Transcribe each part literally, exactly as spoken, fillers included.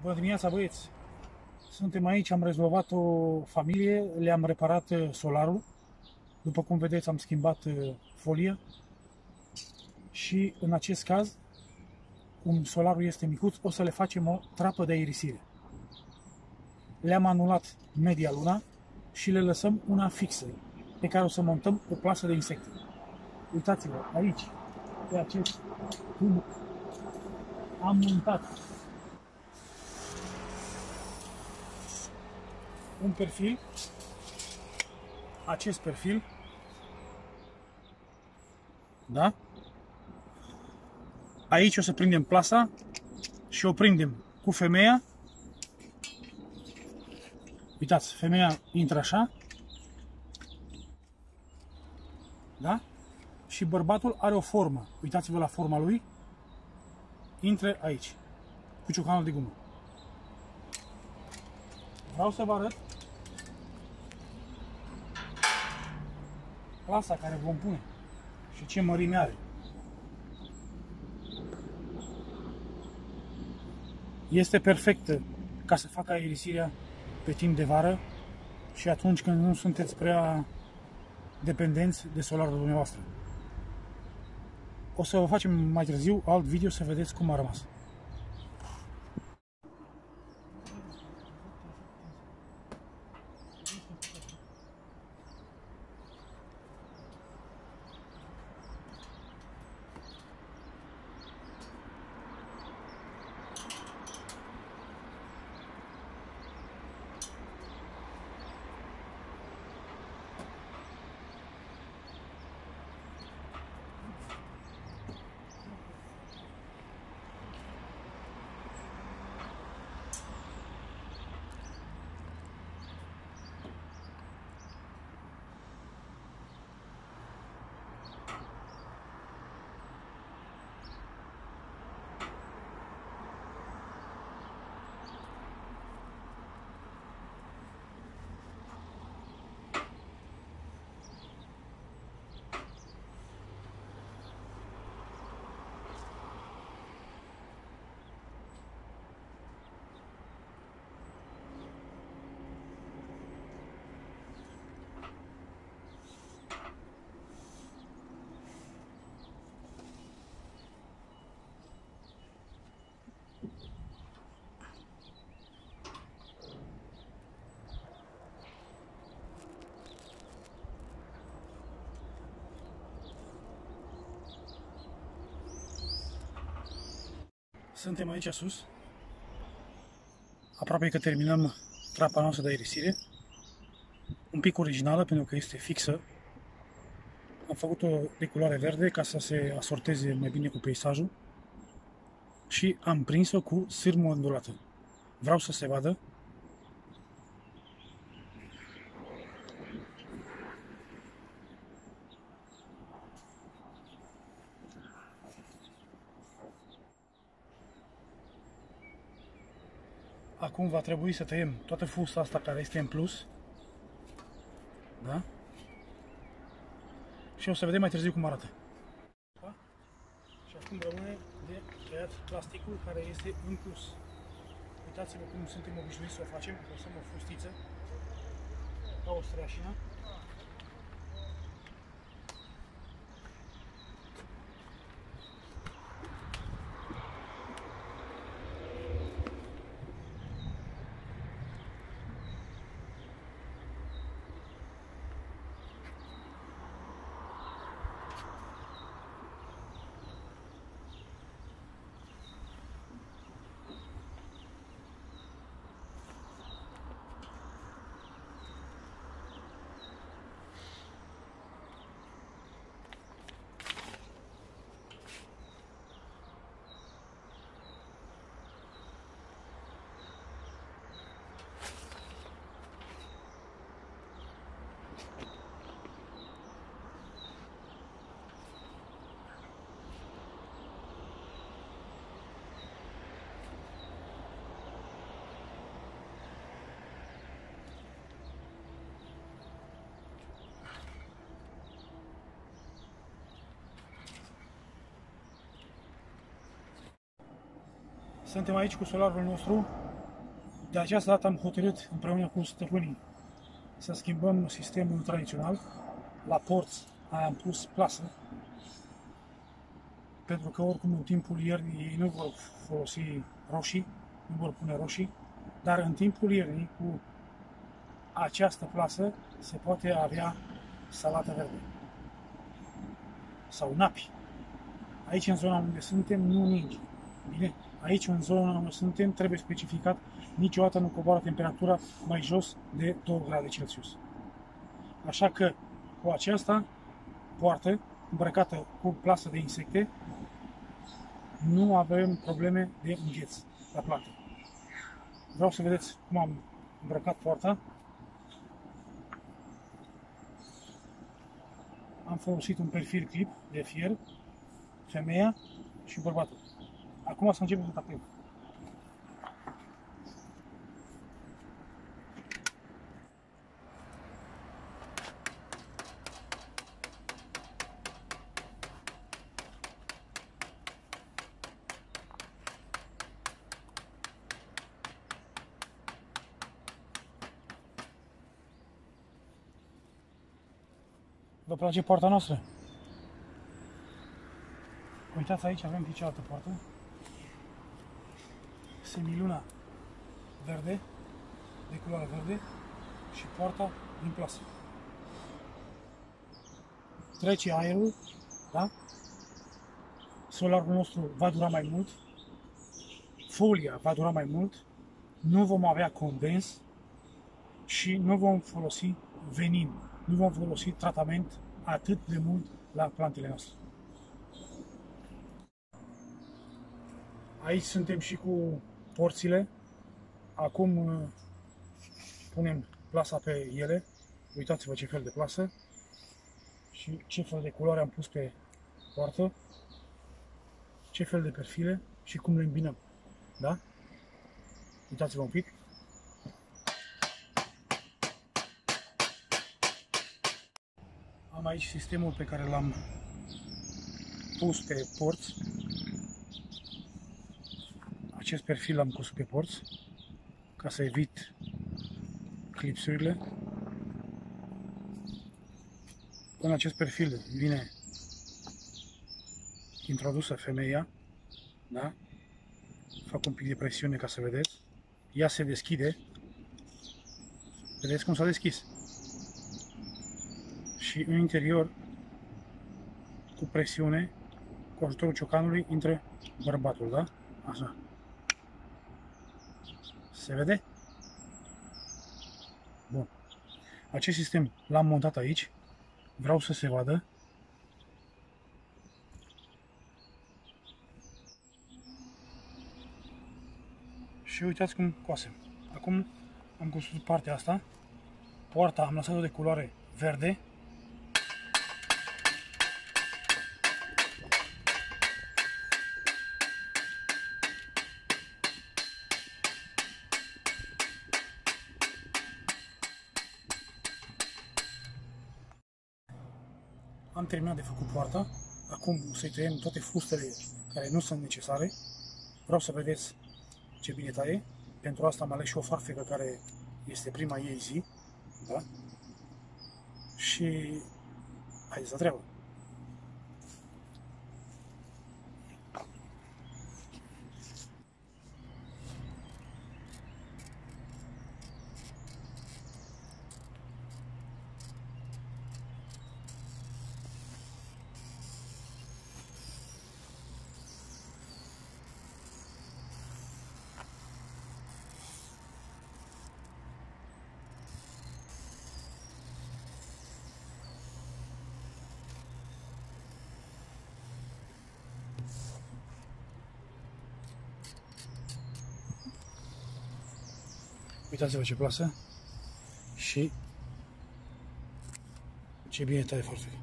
Bună dimineața, băieți! Suntem aici, am rezolvat o familie, le-am reparat solarul. După cum vedeți, am schimbat folia. Și în acest caz, cum solarul este micuț, o să le facem o trapă de aerisire. Le-am anulat media luna și le lăsăm una fixă, pe care o să montăm o plasă de insecte. Uitați-vă, aici, pe acest tub, am montat un perfil, acest perfil, da? Aici o să prindem plasa și o prindem cu femeia. Uitați, femeia intră așa, da? Și bărbatul are o formă, uitați-vă la forma lui, intră aici, cu ciocanul de gumă. Vreau să vă arăt plasa care vom pune și ce mărime are. Este perfectă ca să facă aerisirea pe timp de vară și atunci când nu sunteți prea dependenți de solarul dumneavoastră. O să vă facem mai târziu alt video să vedeți cum a rămas. Suntem aici sus, aproape că terminăm trapa noastră de aerisire, un pic originală pentru că este fixă. Am făcut-o de culoare verde ca să se asorteze mai bine cu peisajul și am prins-o cu sârmă ondulată. Vreau să se vadă. Acum va trebui să tăiem toată fusta asta care este în plus, da? Și o să vedem mai târziu cum arată. Da? Și acum rămâne de tăiat plasticul care este în plus. Uitați-vă cum suntem obișnuiți să o facem, lăsăm o fustiță ca o streașină. Suntem aici cu solarul nostru, De această dată am hotărât împreună cu stăpânii să schimbăm sistemul tradițional. La porți am pus plasă, pentru că oricum în timpul iernii ei nu vor folosi roșii, nu vor pune roșii, dar în timpul iernii cu această plasă se poate avea salată verde sau napi. Aici, în zona unde suntem, nu ninge. Bine? Aici, în zona unde suntem, trebuie specificat, niciodată nu coboară temperatura mai jos de două grade Celsius. Așa că, cu aceasta poartă, îmbrăcată cu plasă de insecte, nu avem probleme de îngheț la plante. Vreau să vedeți cum am îmbrăcat poarta. Am folosit un perfil clip de fier, femeia și bărbatul. Acum să începem cu tapelul. Vă place poarta noastră? Uitați, aici avem și cealaltă poartă. Semiluna verde, de culoare verde, și poarta din plasă. Trece aerul, da? Solarul nostru va dura mai mult, folia va dura mai mult, nu vom avea condens și nu vom folosi venin. Nu vom folosi tratament atât de mult la plantele noastre. Aici suntem și cu porțile. Acum punem plasa pe ele. Uitați-vă ce fel de plasă și ce fel de culoare am pus pe poartă, ce fel de perfile și cum le îmbinăm. Da? Uitați-vă un pic. Am aici sistemul pe care l-am pus pe porți. Acest perfil l-am pus pe porți ca să evit clipsurile. În acest perfil vine introdusă femeia, da? Fac un pic de presiune ca să vedeți. Ea se deschide. Vedeți cum s-a deschis? Și în interior, cu presiune, cu ajutorul ciocanului, intră bărbatul, da? Așa. Se vede? Bun. Acest sistem l-am montat aici. Vreau să se vadă. Și uitați cum coasem. Acum am construit partea asta. Poarta am lăsat-o de culoare verde. Am terminat de făcut poarta, acum o să-i tăiem toate fustele care nu sunt necesare. Vreau să vedeți ce bine taie, pentru asta am ales și o farfecă care este prima ei zi, da? Și haideți la treabă! Uitați-vă ce plasă și ce bine taie foarte.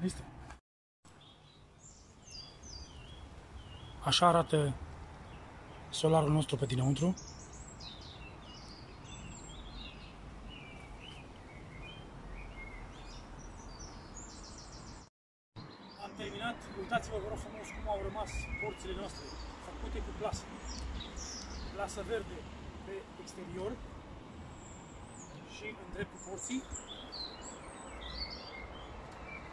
Listo. Așa arată solarul nostru pe dinăuntru. Am terminat. Uitați-vă, vă rog frumos, cum au rămas porțile noastre făcute cu plasă. Plasă verde pe exterior și în dreptul porții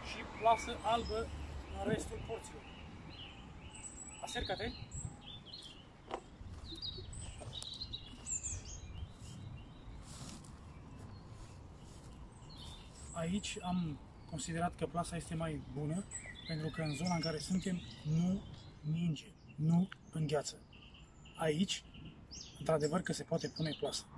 și plasă albă în restul porților. Acerca-te! Aici am considerat că plasa este mai bună, pentru că în zona în care suntem nu ninge, nu îngheață. Aici, într-adevăr că se poate pune plasă.